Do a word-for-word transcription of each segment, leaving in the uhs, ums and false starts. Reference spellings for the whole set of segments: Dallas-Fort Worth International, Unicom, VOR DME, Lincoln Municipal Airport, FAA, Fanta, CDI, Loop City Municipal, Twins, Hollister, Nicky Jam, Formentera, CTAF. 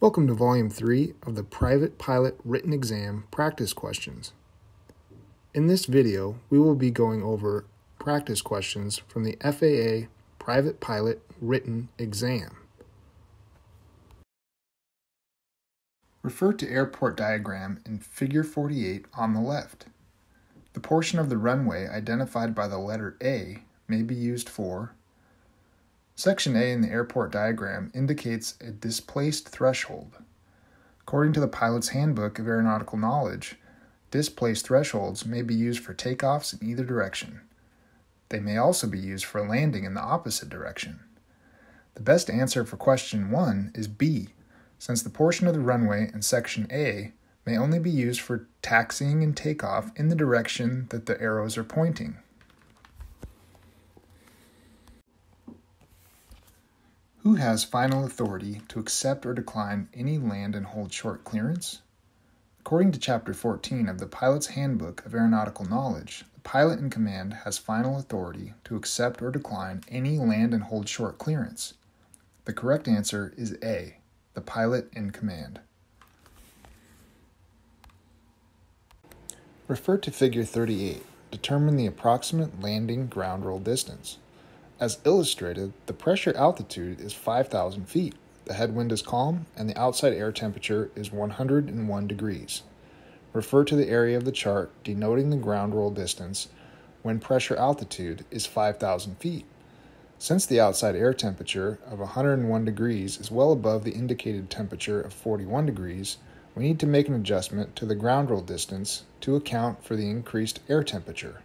Welcome to Volume three of the Private Pilot Written Exam Practice Questions. In this video, we will be going over practice questions from the F A A Private Pilot Written Exam. Refer to airport diagram in Figure forty-eight on the left. The portion of the runway identified by the letter A may be used for Section A in the airport diagram indicates a displaced threshold. According to the Pilot's Handbook of Aeronautical Knowledge, displaced thresholds may be used for takeoffs in either direction. They may also be used for landing in the opposite direction. The best answer for Question one is B, since the portion of the runway in Section A may only be used for taxiing and takeoff in the direction that the arrows are pointing. Who has final authority to accept or decline any land and hold short clearance? According to Chapter fourteen of the Pilot's Handbook of Aeronautical Knowledge, the pilot in command has final authority to accept or decline any land and hold short clearance. The correct answer is A, the pilot in command. Refer to Figure thirty-eight. Determine the approximate landing ground roll distance. As illustrated, the pressure altitude is five thousand feet, the headwind is calm, and the outside air temperature is one hundred one degrees. Refer to the area of the chart denoting the ground roll distance when pressure altitude is five thousand feet. Since the outside air temperature of one hundred one degrees is well above the indicated temperature of forty-one degrees, we need to make an adjustment to the ground roll distance to account for the increased air temperature.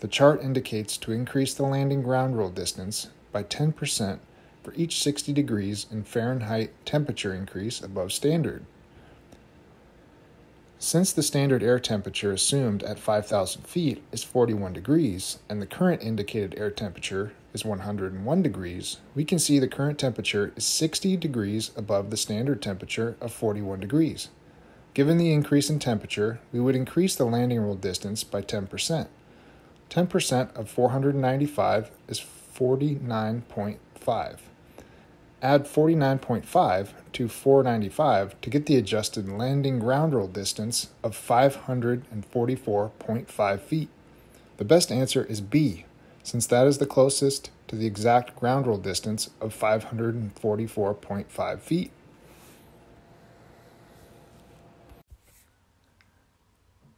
The chart indicates to increase the landing ground roll distance by ten percent for each sixty degrees in Fahrenheit temperature increase above standard. Since the standard air temperature assumed at five thousand feet is forty-one degrees and the current indicated air temperature is one hundred one degrees, we can see the current temperature is sixty degrees above the standard temperature of forty-one degrees. Given the increase in temperature, we would increase the landing roll distance by ten percent. ten percent of four hundred ninety-five is forty-nine point five. Add forty-nine point five to four ninety-five to get the adjusted landing ground roll distance of five hundred forty-four point five feet. The best answer is B, since that is the closest to the exact ground roll distance of five hundred forty-four point five feet.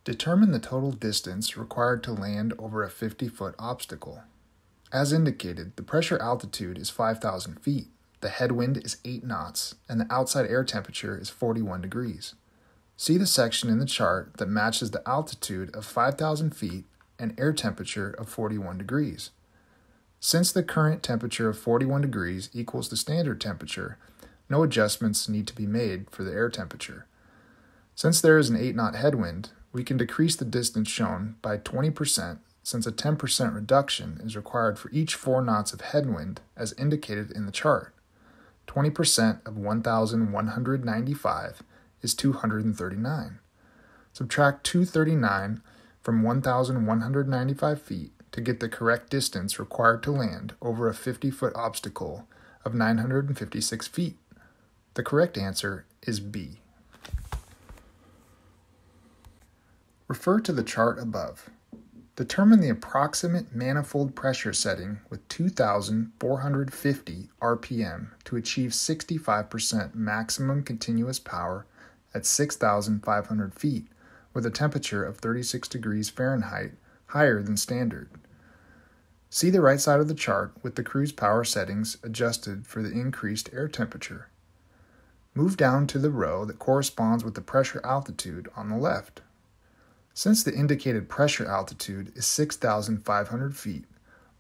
Determine the total distance required to land over a fifty-foot obstacle. As indicated, the pressure altitude is five thousand feet, the headwind is eight knots, and the outside air temperature is forty-one degrees. See the section in the chart that matches the altitude of five thousand feet and air temperature of forty-one degrees. Since the current temperature of forty-one degrees equals the standard temperature, no adjustments need to be made for the air temperature. Since there is an eight knot headwind, we can decrease the distance shown by twenty percent since a ten percent reduction is required for each four knots of headwind as indicated in the chart. twenty percent of one thousand one hundred ninety-five is two hundred thirty-nine. Subtract two hundred thirty-nine from one thousand one hundred ninety-five feet to get the correct distance required to land over a fifty-foot obstacle of nine hundred fifty-six feet. The correct answer is B. Refer to the chart above. Determine the approximate manifold pressure setting with two thousand four hundred fifty R P M to achieve sixty-five percent maximum continuous power at six thousand five hundred feet with a temperature of thirty-six degrees Fahrenheit higher than standard. See the right side of the chart with the cruise power settings adjusted for the increased air temperature. Move down to the row that corresponds with the pressure altitude on the left. Since the indicated pressure altitude is six thousand five hundred feet,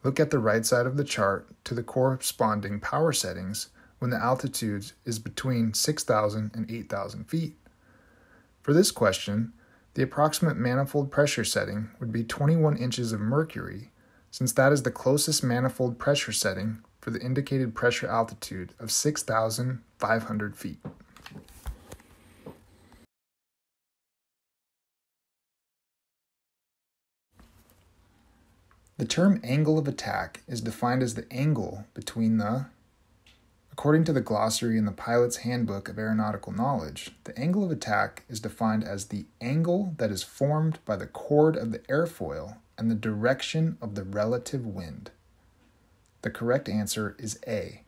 look at the right side of the chart to the corresponding power settings when the altitude is between six thousand and eight thousand feet. For this question, the approximate manifold pressure setting would be twenty-one inches of mercury, since that is the closest manifold pressure setting for the indicated pressure altitude of six thousand five hundred feet. The term angle of attack is defined as the angle between the According to the glossary in the Pilot's Handbook of Aeronautical Knowledge, the angle of attack is defined as the angle that is formed by the chord of the airfoil and the direction of the relative wind. The correct answer is A.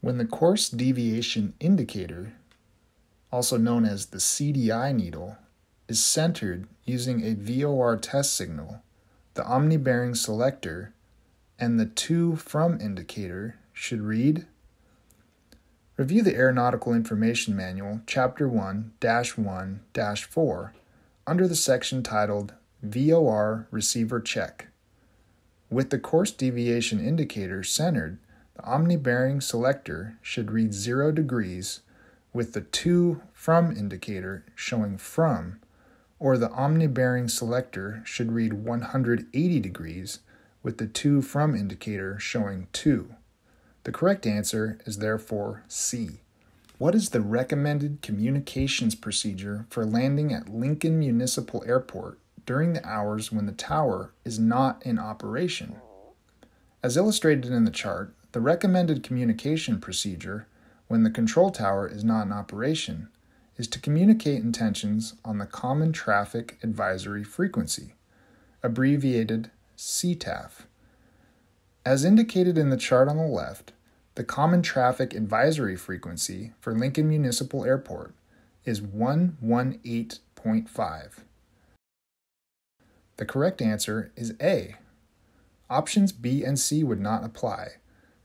When the course deviation indicator, also known as the C D I needle, is centered using a V O R test signal, the omni-bearing selector and the to from indicator should read: Review the Aeronautical Information Manual, Chapter one dash one dash four, under the section titled V O R Receiver Check. With the course deviation indicator centered, the omni-bearing selector should read zero degrees, with the to from indicator showing from, or the omni-bearing selector should read one hundred eighty degrees, with the to from indicator showing two. The correct answer is therefore C. What is the recommended communications procedure for landing at Lincoln Municipal Airport during the hours when the tower is not in operation? As illustrated in the chart, the recommended communication procedure when the control tower is not in operation is to communicate intentions on the Common Traffic Advisory Frequency, abbreviated C TAF. As indicated in the chart on the left, the Common Traffic Advisory Frequency for Lincoln Municipal Airport is one eighteen point five. The correct answer is A. Options B and C would not apply,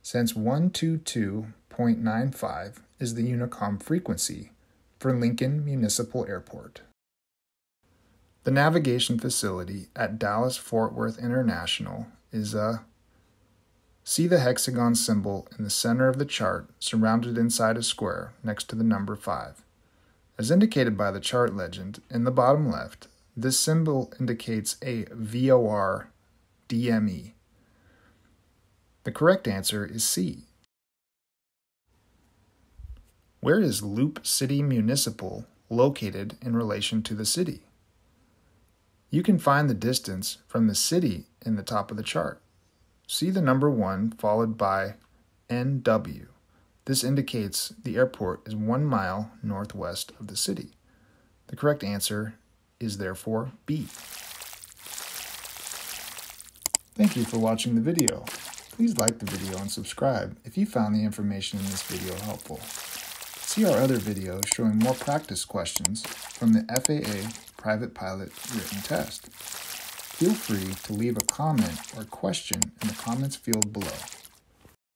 since one twenty-two point nine five is the Unicom frequency for Lincoln Municipal Airport. The navigation facility at Dallas-Fort Worth International is a... See the hexagon symbol in the center of the chart surrounded inside a square next to the number five. As indicated by the chart legend in the bottom left, this symbol indicates a V O R D M E. The correct answer is C. Where is Loop City Municipal located in relation to the city? You can find the distance from the city in the top of the chart. See the number one followed by N W. This indicates the airport is one mile northwest of the city. The correct answer is therefore B. Thank you for watching the video. Please like the video and subscribe if you found the information in this video helpful. See our other video showing more practice questions from the F A A Private Pilot Written Test. Feel free to leave a comment or question in the comments field below.